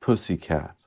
Pussycat.